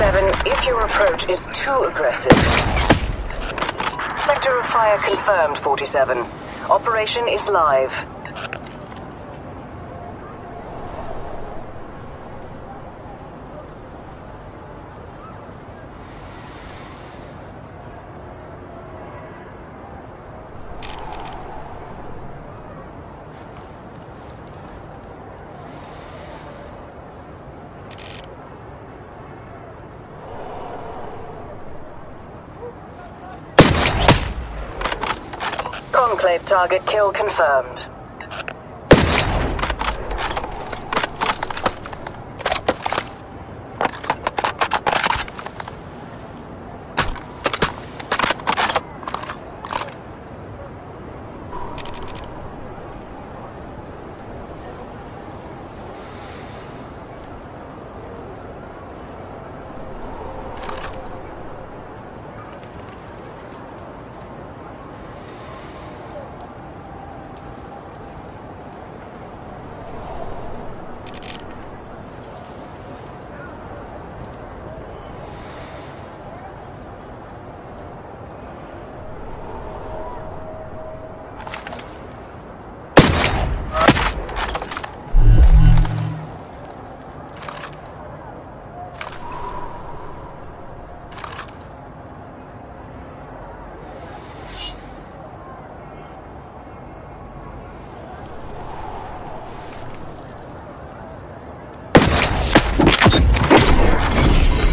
7, if your approach is too aggressive. Sector of fire confirmed, 47. Operation is live. Conclave target kill confirmed.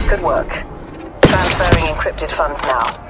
Good work. Transferring encrypted funds now.